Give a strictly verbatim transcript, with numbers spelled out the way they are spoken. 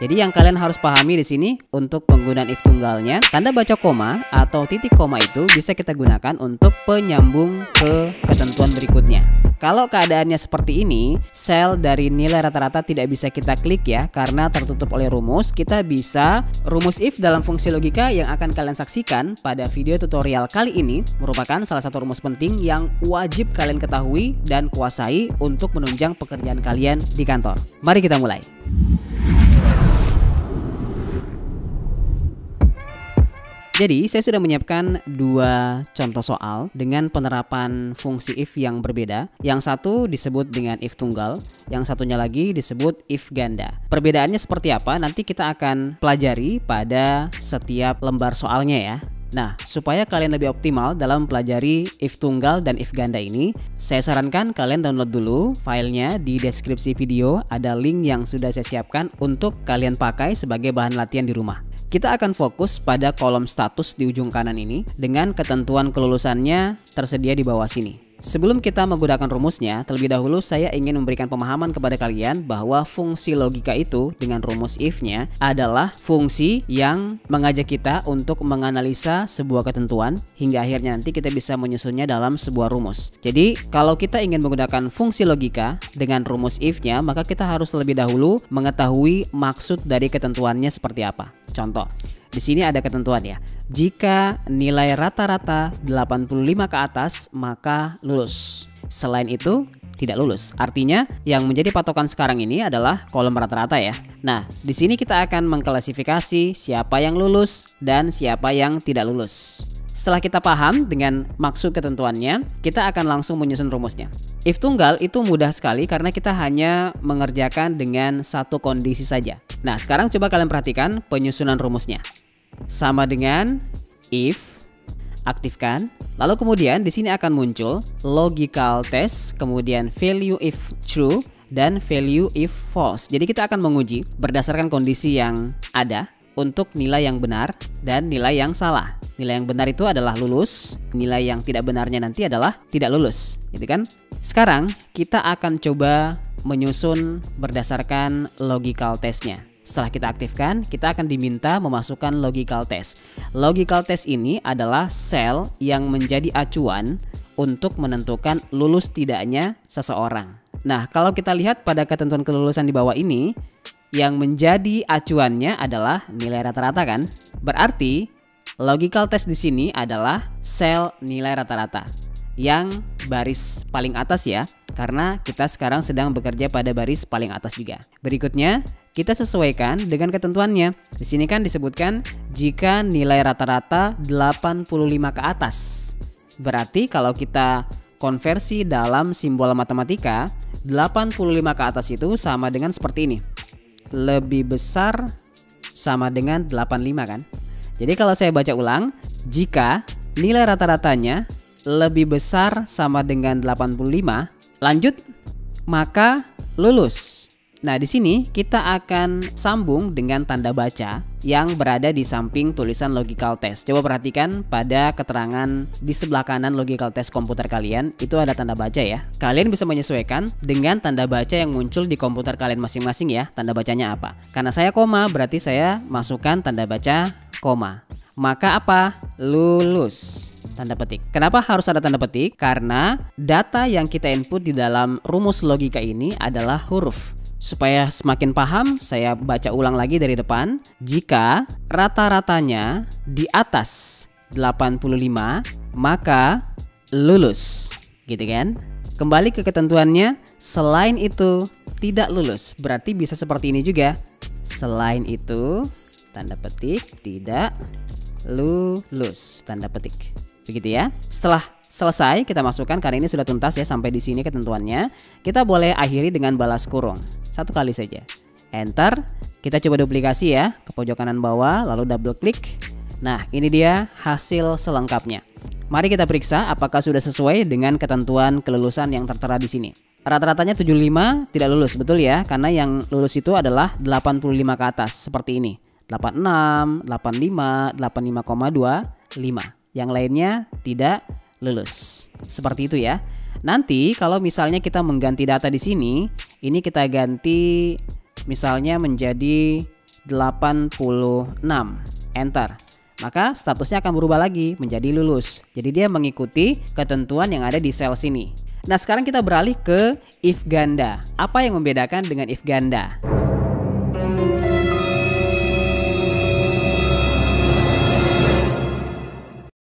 Jadi yang kalian harus pahami di sini untuk penggunaan if tunggalnya, tanda baca koma atau titik koma itu bisa kita gunakan untuk penyambung ke ketentuan berikutnya. Kalau keadaannya seperti ini, sel dari nilai rata-rata tidak bisa kita klik ya, karena tertutup oleh rumus. Kita bisa rumus if dalam fungsi logika yang akan kalian saksikan pada video tutorial kali ini merupakan salah satu rumus penting yang wajib kalian ketahui dan kuasai untuk menunjang pekerjaan kalian di kantor. Mari kita mulai. Jadi, saya sudah menyiapkan dua contoh soal dengan penerapan fungsi if yang berbeda. Yang satu disebut dengan if tunggal, yang satunya lagi disebut if ganda. Perbedaannya seperti apa? Nanti kita akan pelajari pada setiap lembar soalnya ya. Nah, supaya kalian lebih optimal dalam mempelajari if tunggal dan if ganda ini, saya sarankan kalian download dulu filenya di deskripsi video. Ada link yang sudah saya siapkan untuk kalian pakai sebagai bahan latihan di rumah. Kita akan fokus pada kolom status di ujung kanan ini dengan ketentuan kelulusannya tersedia di bawah sini. Sebelum kita menggunakan rumusnya, terlebih dahulu saya ingin memberikan pemahaman kepada kalian bahwa fungsi logika itu dengan rumus if-nya adalah fungsi yang mengajak kita untuk menganalisa sebuah ketentuan hingga akhirnya nanti kita bisa menyusunnya dalam sebuah rumus. Jadi, kalau kita ingin menggunakan fungsi logika dengan rumus if-nya, maka kita harus terlebih dahulu mengetahui maksud dari ketentuannya seperti apa. Contoh, di sini ada ketentuan ya. Jika nilai rata-rata delapan puluh lima ke atas, maka lulus. Selain itu, tidak lulus. Artinya, yang menjadi patokan sekarang ini adalah kolom rata-rata ya. Nah, di sini kita akan mengklasifikasi siapa yang lulus dan siapa yang tidak lulus. Setelah kita paham dengan maksud ketentuannya, kita akan langsung menyusun rumusnya. If tunggal itu mudah sekali karena kita hanya mengerjakan dengan satu kondisi saja. Nah, sekarang coba kalian perhatikan penyusunan rumusnya. Sama dengan if, aktifkan. Lalu kemudian di sini akan muncul logical test, kemudian value if true dan value if false. Jadi kita akan menguji berdasarkan kondisi yang ada untuk nilai yang benar dan nilai yang salah. Nilai yang benar itu adalah lulus, nilai yang tidak benarnya nanti adalah tidak lulus, gitu kan? Sekarang kita akan coba menyusun berdasarkan logical testnya. Setelah kita aktifkan, kita akan diminta memasukkan logical test. Logical test ini adalah sel yang menjadi acuan untuk menentukan lulus tidaknya seseorang. Nah, kalau kita lihat pada ketentuan kelulusan di bawah ini, yang menjadi acuannya adalah nilai rata-rata kan? Berarti logical test di sini adalah sel nilai rata-rata yang baris paling atas ya, karena kita sekarang sedang bekerja pada baris paling atas juga. Berikutnya, kita sesuaikan dengan ketentuannya. Di sini kan disebutkan jika nilai rata-rata delapan puluh lima ke atas. Berarti kalau kita konversi dalam simbol matematika, delapan puluh lima ke atas itu sama dengan seperti ini. Lebih besar sama dengan delapan puluh lima kan? Jadi kalau saya baca ulang, jika nilai rata-ratanya lebih besar sama dengan delapan puluh lima, lanjut, maka lulus. Nah, di sini kita akan sambung dengan tanda baca yang berada di samping tulisan logical test. Coba perhatikan pada keterangan di sebelah kanan logical test komputer kalian, itu ada tanda baca ya. Kalian bisa menyesuaikan dengan tanda baca yang muncul di komputer kalian masing-masing ya, tanda bacanya apa. Karena saya koma, berarti saya masukkan tanda baca koma. Maka apa? Lulus. Tanda petik. Kenapa harus ada tanda petik? Karena data yang kita input di dalam rumus logika ini adalah huruf. Supaya semakin paham, saya baca ulang lagi dari depan. Jika rata-ratanya di atas delapan puluh lima, maka lulus. Gitu kan? Kembali ke ketentuannya, selain itu tidak lulus. Berarti bisa seperti ini juga. Selain itu, tanda petik, tidak lulus, tanda petik. Begitu ya. Setelah selesai kita masukkan, karena ini sudah tuntas ya sampai di sini ketentuannya. Kita boleh akhiri dengan balas kurung satu kali saja. Enter. Kita coba duplikasi ya ke pojok kanan bawah, lalu double klik. Nah, ini dia hasil selengkapnya. Mari kita periksa apakah sudah sesuai dengan ketentuan kelulusan yang tertera di sini. Rata-ratanya tujuh puluh lima tidak lulus, betul ya, karena yang lulus itu adalah delapan puluh lima ke atas seperti ini. delapan puluh enam, delapan puluh lima, delapan puluh lima koma dua puluh lima. Yang lainnya tidak lulus. Seperti itu ya. Nanti kalau misalnya kita mengganti data di sini, ini kita ganti misalnya menjadi enter. Maka statusnya akan berubah lagi menjadi lulus. Jadi dia mengikuti ketentuan yang ada di sel sini. Nah, sekarang kita beralih ke if ganda. Apa yang membedakan dengan if ganda?